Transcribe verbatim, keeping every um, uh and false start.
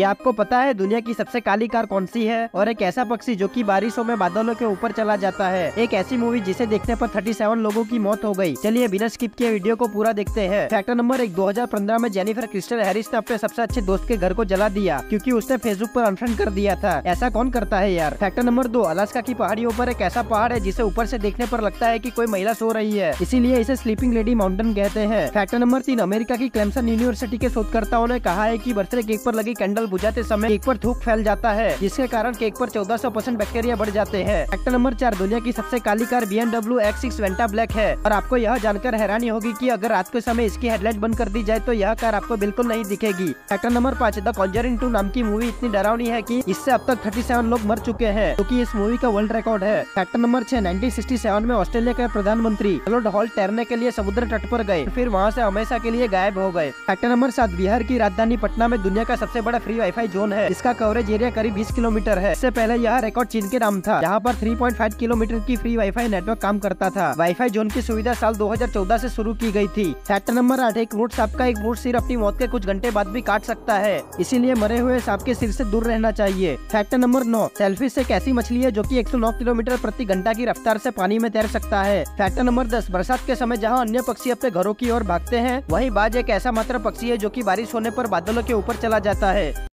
क्या आपको पता है दुनिया की सबसे काली कार कौन सी है? और एक ऐसा पक्षी जो कि बारिशों में बादलों के ऊपर चला जाता है। एक ऐसी मूवी जिसे देखने पर सैंतीस लोगों की मौत हो गई। चलिए बिना स्किप किए वीडियो को पूरा देखते हैं। फैक्ट नंबर एक, दो हज़ार पंद्रह में जेनिफर क्रिस्टल हैरिस ने अपने सबसे अच्छे दोस्त के घर को जला दिया क्योंकि उसने फेसबुक पर अनफ्रेंड कर दिया था। ऐसा कौन करता है यार। फैक्ट नंबर दो, अलास्का की पहाड़ियों पर एक ऐसा पहाड़ है जिसे ऊपर से देखने पर लगता है कि कोई महिला सो रही है, इसीलिए इसे स्लीपिंग लेडी माउंटेन कहते हैं। फैक्ट नंबर तीन, अमेरिका की क्लेम्सन यूनिवर्सिटी के शोधकर्ताओं ने कहा है कि बर्थडे केक पर लगी कैंडल बुझाते समय केक पर थूक फैल जाता है जिसके कारण केक पर चौदह सौ परसेंट बैक्टीरिया बढ़ जाते हैं। फैक्ट नंबर चार, दुनिया की सबसे काली car B M W X six Vantablack है और आपको यह जानकर हैरानी होगी कि अगर रात के समय इसकी हेडलाइट बंद कर दी जाए तो यह कार आपको बिल्कुल नहीं दिखेगी। फैक्ट नंबर पाँच, द कॉन्जरिंग टू नाम की मूवी इतनी डरावनी है कि इससे अब तक सैंतीस लोग मर चुके हैं जो कि इस मूवी का वर्ल्ड रिकॉर्ड है। फैक्ट नंबर छह, उन्नीस सौ सरसठ में ऑस्ट्रेलिया के प्रधानमंत्री हेरोल्ड होल्ट तैरने के लिए समुद्र तट पर गए, फिर वहाँ से हमेशा के लिए गायब हो गए। फैक्ट नंबर सात, बिहार की राजधानी पटना में दुनिया का सबसे बड़ा फ्री वाईफाई जोन है। इसका कवरेज एरिया करीब बीस किलोमीटर है। इससे पहले यह रिकॉर्ड चीन के नाम था जहाँ पर तीन पॉइंट पाँच किलोमीटर की फ्री वाईफाई नेटवर्क काम करता था। वाईफाई जोन की सुविधा साल दो हज़ार चौदह से शुरू की गई थी। फैक्ट नंबर आठ, एक मूर्ख सांप का एक मूर्ख सिर अपनी मौत के कुछ घंटे बाद भी काट सकता है, इसीलिए मरे हुए सांप के सिर से दूर रहना चाहिए। फैक्ट नंबर नौ, सेल्फिश एक ऐसी मछली है जो की एक सौ नौ किलोमीटर प्रति घंटा की रफ्तार से पानी में तैर सकता है। फैक्ट नंबर दस, बरसात के समय जहाँ अन्य पक्षी अपने घरों की ओर भागते हैं, वही बाज एक ऐसा मात्र पक्षी है जो की बारिश होने पर बादलों के ऊपर चला जाता है।